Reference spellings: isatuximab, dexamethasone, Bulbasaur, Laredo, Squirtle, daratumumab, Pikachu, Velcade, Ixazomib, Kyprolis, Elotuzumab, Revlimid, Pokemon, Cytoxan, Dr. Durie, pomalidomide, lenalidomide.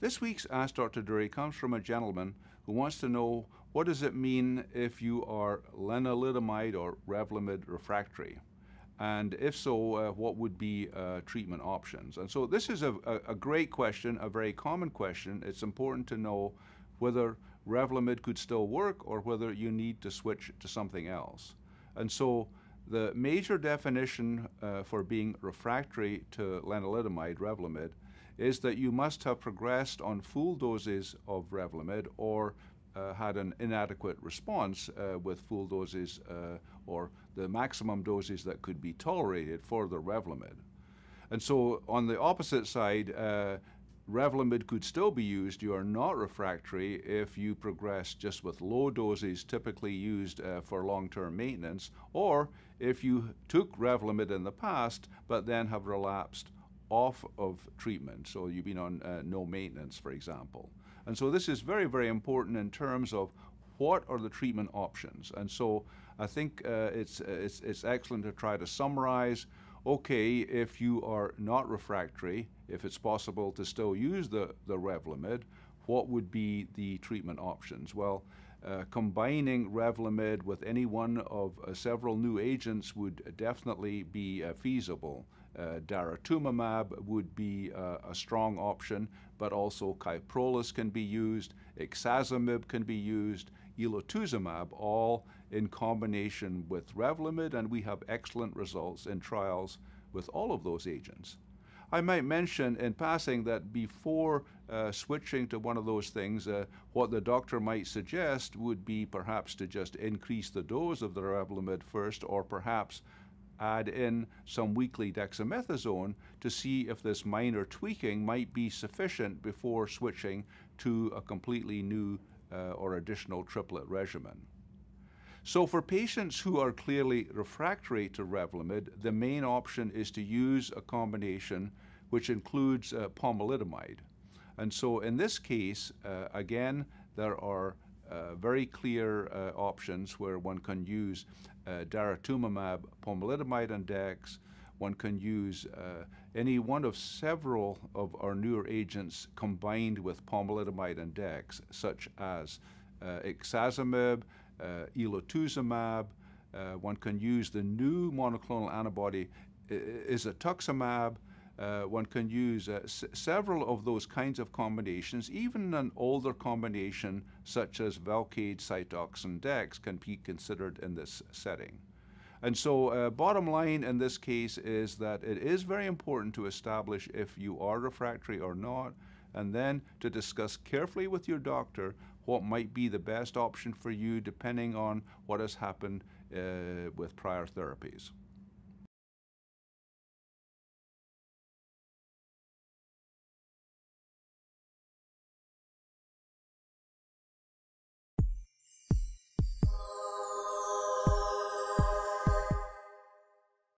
This week's Ask Dr. Durie comes from a gentleman who wants to know, what does it mean if you are lenalidomide or Revlimid refractory? And if so, what would be treatment options? And so this is a great question, a very common question. It's important to know whether Revlimid could still work or whether you need to switch to something else. And so the major definition for being refractory to lenalidomide, Revlimid, is that you must have progressed on full doses of Revlimid or had an inadequate response with full doses or the maximum doses that could be tolerated for the Revlimid. And so on the opposite side, Revlimid could still be used. You are not refractory if you progress just with low doses typically used for long-term maintenance, or if you took Revlimid in the past but then have relapsed off of treatment, so you've been on no maintenance, for example. And so this is very, very important in terms of what are the treatment options. And so I think it's excellent to try to summarize, okay, if you are not refractory, if it's possible to still use the Revlimid, what would be the treatment options? Well, combining Revlimid with any one of several new agents would definitely be feasible. Daratumumab would be a strong option, but also Kyprolis can be used, Ixazomib can be used, Elotuzumab, all in combination with Revlimid, and we have excellent results in trials with all of those agents. I might mention in passing that before switching to one of those things, what the doctor might suggest would be perhaps to just increase the dose of the Revlimid first, or perhaps add in some weekly dexamethasone to see if this minor tweaking might be sufficient before switching to a completely new or additional triplet regimen. So for patients who are clearly refractory to Revlimid, the main option is to use a combination which includes pomalidomide. And so in this case, again, there are very clear options where one can use daratumumab, pomalidomide, and dex. One can use any one of several of our newer agents combined with pomalidomide and dex, such as Ixazomib, Elotuzumab. One can use the new monoclonal antibody isatuximab. One can use several of those kinds of combinations. Even an older combination such as Velcade, Cytoxan, Dex can be considered in this setting. And so bottom line in this case is that it is very important to establish if you are refractory or not, and then to discuss carefully with your doctor what might be the best option for you depending on what has happened with prior therapies.